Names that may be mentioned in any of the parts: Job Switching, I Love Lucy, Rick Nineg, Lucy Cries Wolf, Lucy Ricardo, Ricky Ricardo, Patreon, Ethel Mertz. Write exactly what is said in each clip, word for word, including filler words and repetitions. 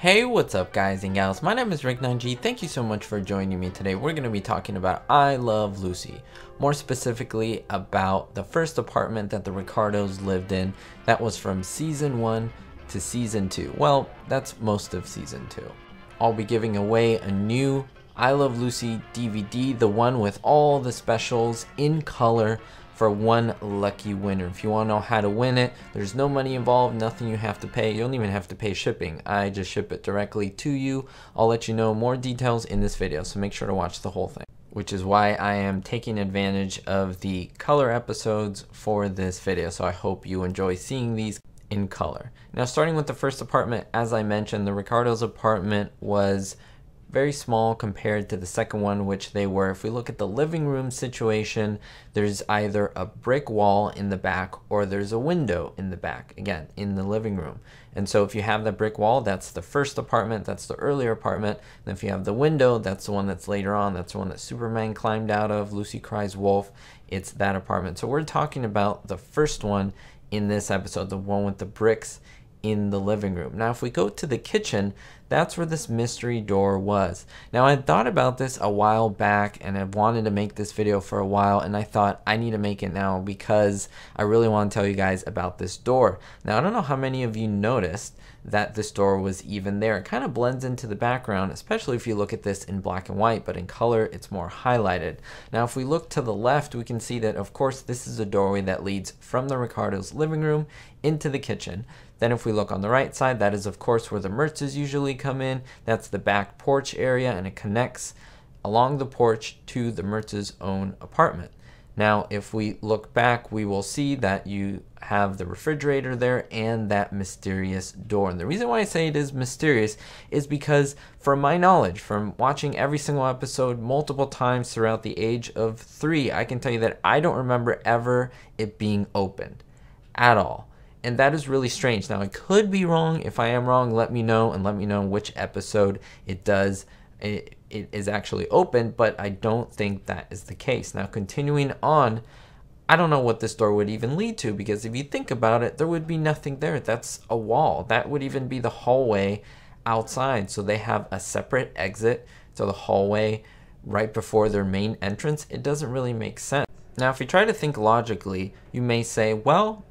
Hey, what's up guys and gals, my name is Rick nine G. Thank you so much for joining me today. We're going to be talking about I Love Lucy, more specifically about the first apartment that the Ricardos lived in that was from season one to season two. Well, that's most of season two. I'll be giving away a new I Love Lucy D V D, the one with all the specials in color, for one lucky winner. If you want to know how to win it, there's no money involved, nothing you have to pay. You don't even have to pay shipping. I just ship it directly to you. I'll let you know more details in this video, so make sure to watch the whole thing, which is why I am taking advantage of the color episodes for this video. So I hope you enjoy seeing these in color. Now, starting with the first apartment, as I mentioned, the Ricardo's apartment was very small compared to the second one, which they were. If we look at the living room situation, there's either a brick wall in the back or there's a window in the back, again, in the living room. And so if you have the brick wall, that's the first apartment, that's the earlier apartment. And if you have the window, that's the one that's later on, that's the one that Superman climbed out of, Lucy Cries Wolf, it's that apartment. So we're talking about the first one in this episode, the one with the bricks in the living room. Now, if we go to the kitchen, that's where this mystery door was. Now, I thought about this a while back and I wanted to make this video for a while, and I thought I need to make it now because I really want to tell you guys about this door. Now, I don't know how many of you noticed that this door was even there. It kind of blends into the background, especially if you look at this in black and white, but in color it's more highlighted. Now, if we look to the left, we can see that of course this is a doorway that leads from the Ricardo's living room into the kitchen. Then if we look on the right side, that is of course where the Mertzes usually come in. That's the back porch area, and it connects along the porch to the Mertzes' own apartment. Now, if we look back, we will see that you have the refrigerator there and that mysterious door. And the reason why I say it is mysterious is because, from my knowledge, from watching every single episode multiple times throughout the age of three, I can tell you that I don't remember ever it being opened at all. And that is really strange. Now, I could be wrong. If I am wrong, let me know, and let me know which episode it does it, it is actually open, but I don't think that is the case. Now, continuing on, I don't know what this door would even lead to, because if you think about it, there would be nothing there. That's a wall. That would even be the hallway outside. So they have a separate exit to the hallway right before their main entrance. It doesn't really make sense. Now, if you try to think logically, you may say, well,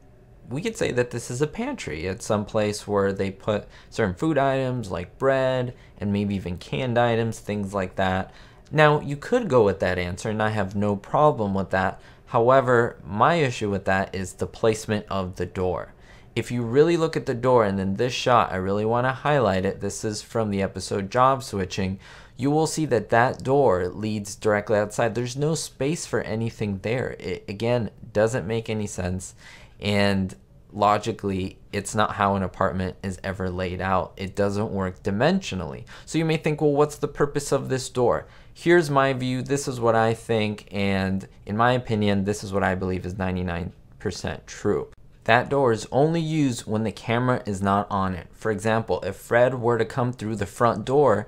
we could say that this is a pantry. It's some place where they put certain food items like bread and maybe even canned items, things like that. Now, you could go with that answer, and I have no problem with that. However, my issue with that is the placement of the door. If you really look at the door, and in this shot, I really want to highlight it, this is from the episode Job Switching, you will see that that door leads directly outside. There's no space for anything there. It, again, doesn't make any sense. And logically, it's not how an apartment is ever laid out. It doesn't work dimensionally. So you may think, well, what's the purpose of this door? Here's my view. This is what I think. And in my opinion, this is what I believe is ninety-nine percent true. That door is only used when the camera is not on it. For example, if Fred were to come through the front door,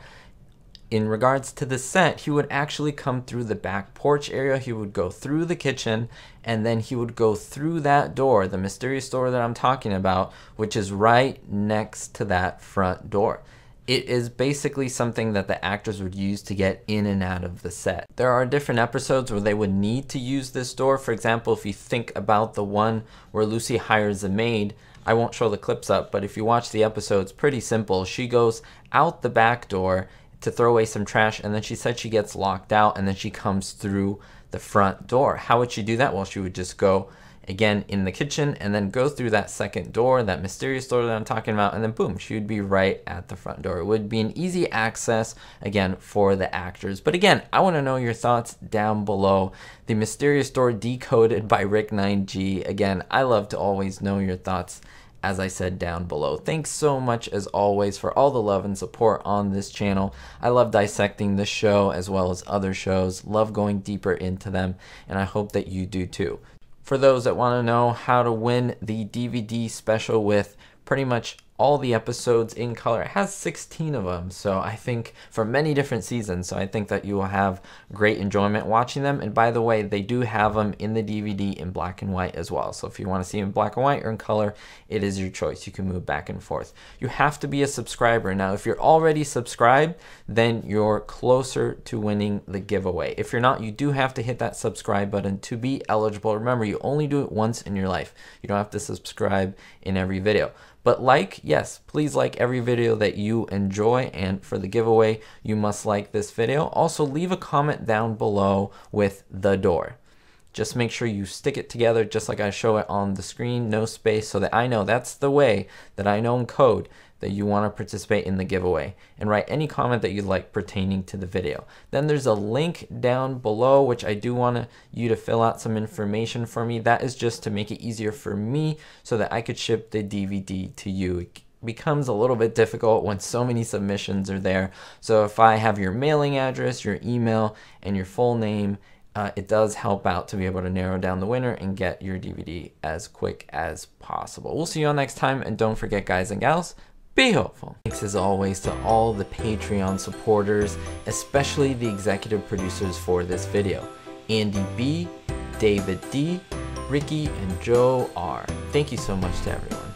in regards to the set, he would actually come through the back porch area, he would go through the kitchen, and then he would go through that door, the mysterious door that I'm talking about, which is right next to that front door. It is basically something that the actors would use to get in and out of the set. There are different episodes where they would need to use this door. For example, if you think about the one where Lucy hires a maid, I won't show the clips up, but if you watch the episode, it's pretty simple. She goes out the back door to throw away some trash, and then she said she gets locked out, and then she comes through the front door. How would she do that? Well, she would just go again in the kitchen and then go through that second door, that mysterious door that I'm talking about, and then boom, she would be right at the front door. It would be an easy access, again, for the actors. But again, I want to know your thoughts down below. The mysterious door decoded by Rick nine G. Again, I love to always know your thoughts, as I said, down below. Thanks so much, as always, for all the love and support on this channel. I love dissecting this show as well as other shows, love going deeper into them, and I hope that you do too. For those that want to know how to win the D V D special with pretty much all the episodes in color. It has sixteen of them, so I think for many different seasons, so I think that you will have great enjoyment watching them. And by the way, they do have them in the D V D in black and white as well, so if you want to see them in black and white or in color, it is your choice. You can move back and forth. You have to be a subscriber. Now if you're already subscribed, then you're closer to winning the giveaway. If you're not, you do have to hit that subscribe button to be eligible. Remember, you only do it once in your life. You don't have to subscribe in every video. But like, yes, please like every video that you enjoy, and for the giveaway, you must like this video. Also, leave a comment down below with the door. Just make sure you stick it together just like I show it on the screen, no space, so that I know that's the way that I know in code that you want to participate in the giveaway, and write any comment that you'd like pertaining to the video. Then there's a link down below, which I do want you to fill out some information for me. That is just to make it easier for me so that I could ship the D V D to you. It becomes a little bit difficult when so many submissions are there. So if I have your mailing address, your email, and your full name, Uh, it does help out to be able to narrow down the winner and get your D V D as quick as possible. We'll see you all next time, and don't forget, guys and gals, be hopeful. Thanks as always to all the Patreon supporters, especially the executive producers for this video: Andy B, David D, Ricky, and Joe R. Thank you so much to everyone.